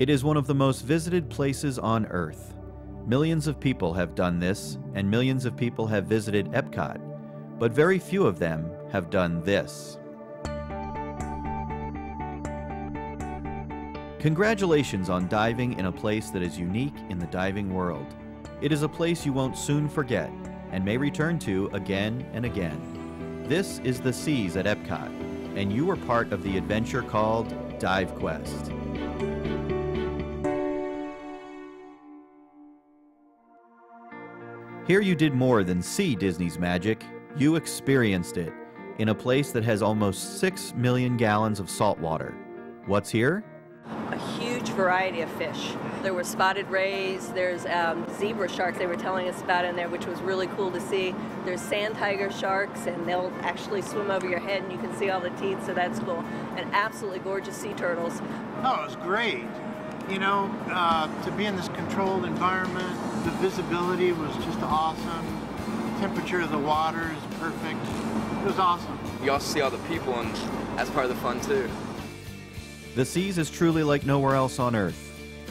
It is one of the most visited places on Earth. Millions of people have done this, and millions of people have visited Epcot, but very few of them have done this. Congratulations on diving in a place that is unique in the diving world. It is a place you won't soon forget and may return to again and again. This is the Seas at Epcot, and you are part of the adventure called Dive Quest. Here you did more than see Disney's magic, you experienced it in a place that has almost 6 million gallons of salt water. What's here? A huge variety of fish. There were spotted rays, there's zebra sharks they were telling us about in there, which was really cool to see. There's sand tiger sharks, and they'll actually swim over your head and you can see all the teeth, so that's cool. And absolutely gorgeous sea turtles. Oh, it was great. You know, to be in this controlled environment, the visibility was just awesome. The temperature of the water is perfect. It was awesome. You also see all the people, and that's part of the fun too. The Seas is truly like nowhere else on Earth.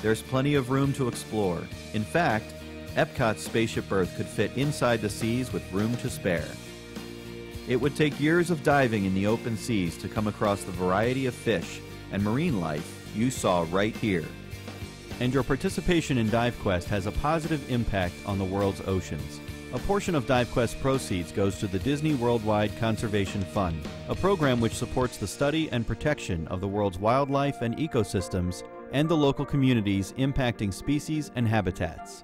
There's plenty of room to explore. In fact, Epcot's Spaceship Earth could fit inside the Seas with room to spare. It would take years of diving in the open seas to come across the variety of fish and marine life you saw right here. And your participation in Dive Quest has a positive impact on the world's oceans. A portion of Dive Quest proceeds goes to the Disney Worldwide Conservation Fund, a program which supports the study and protection of the world's wildlife and ecosystems and the local communities impacting species and habitats.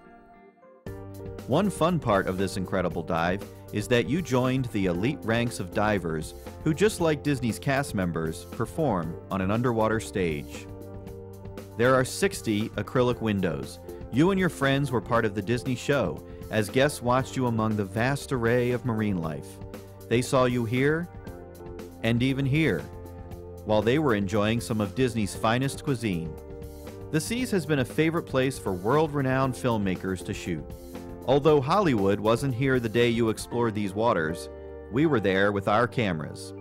One fun part of this incredible dive is that you joined the elite ranks of divers who, just like Disney's cast members, perform on an underwater stage. There are 60 acrylic windows. You and your friends were part of the Disney show as guests watched you among the vast array of marine life. They saw you here and even here, while they were enjoying some of Disney's finest cuisine. The Seas has been a favorite place for world-renowned filmmakers to shoot. Although Hollywood wasn't here the day you explored these waters, we were there with our cameras.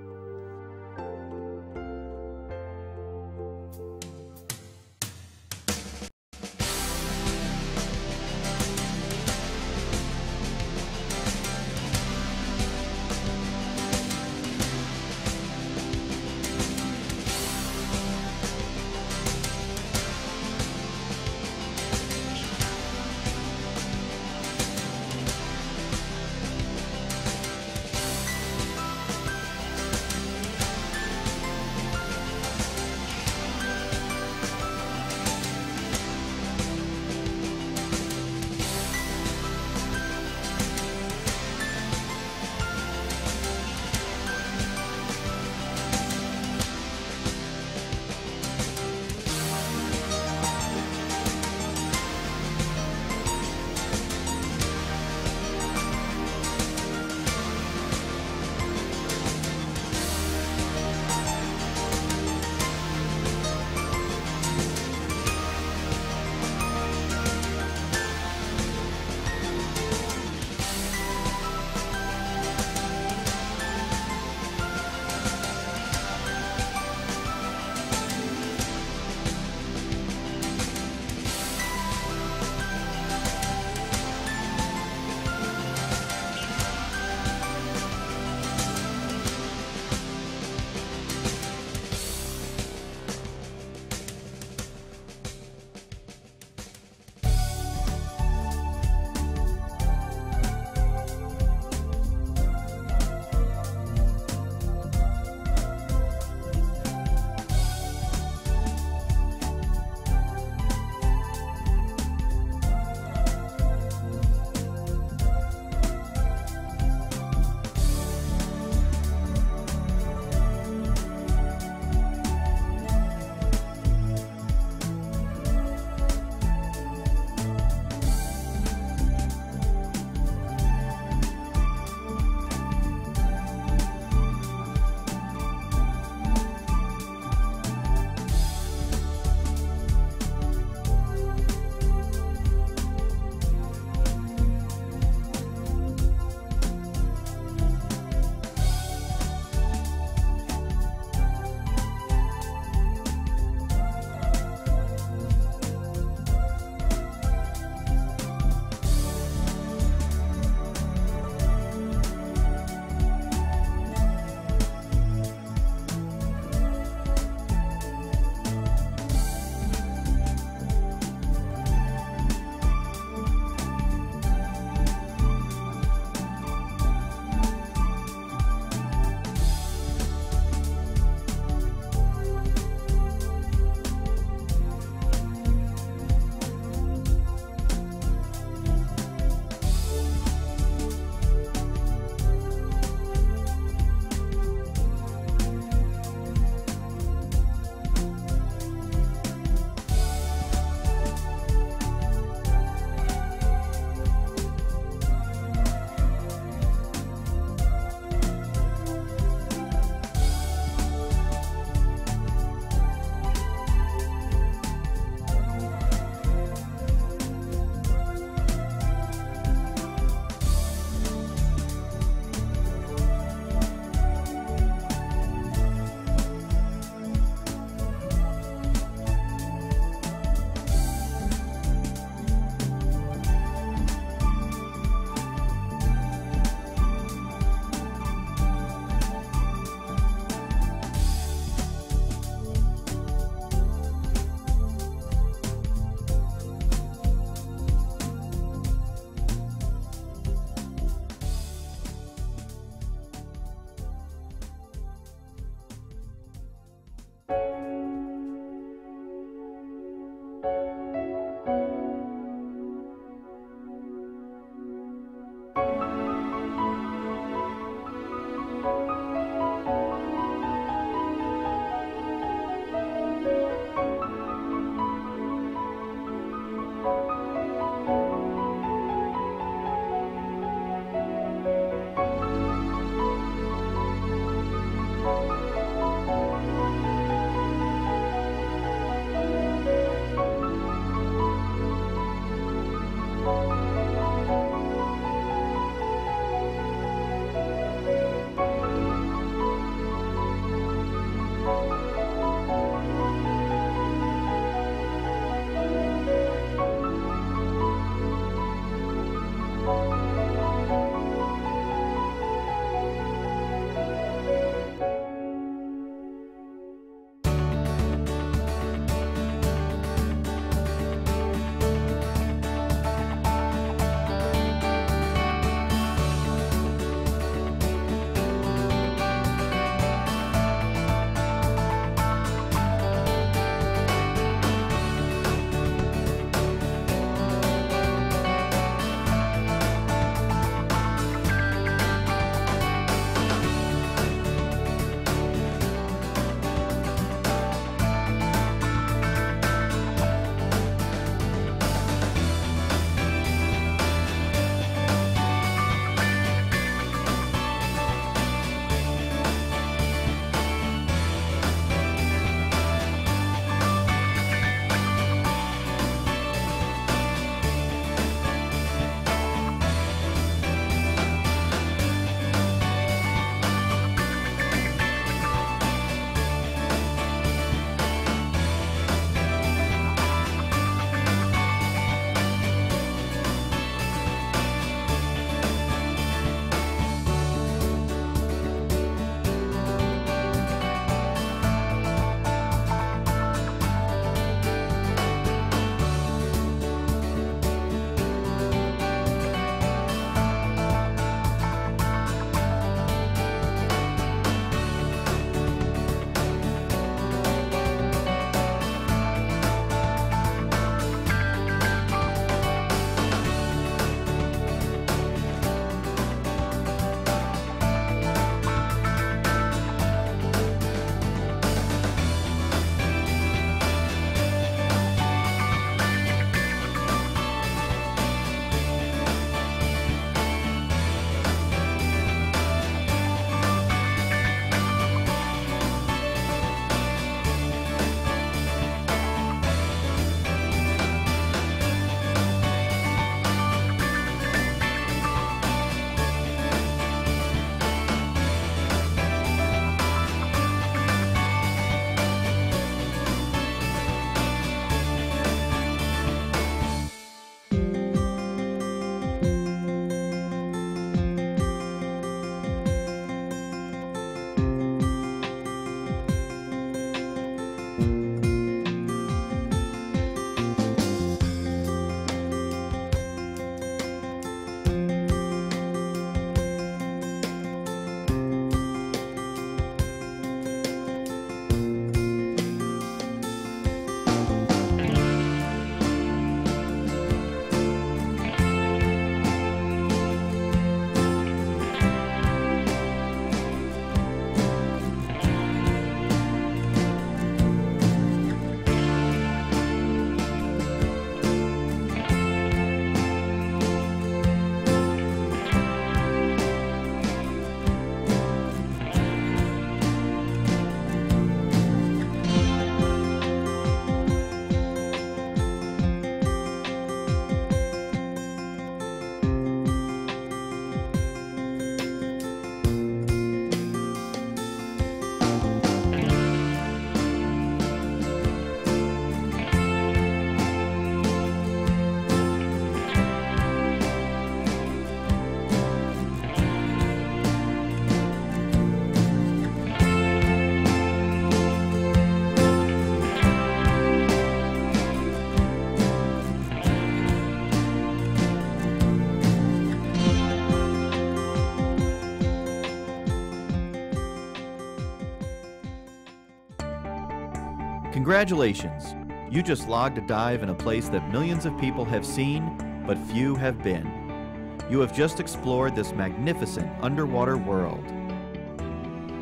Congratulations! You just logged a dive in a place that millions of people have seen, but few have been. You have just explored this magnificent underwater world.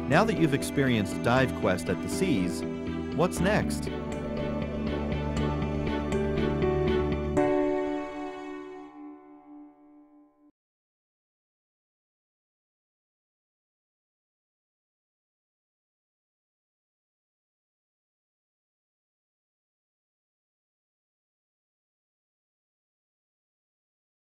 Now that you've experienced Dive Quest at the seas, what's next?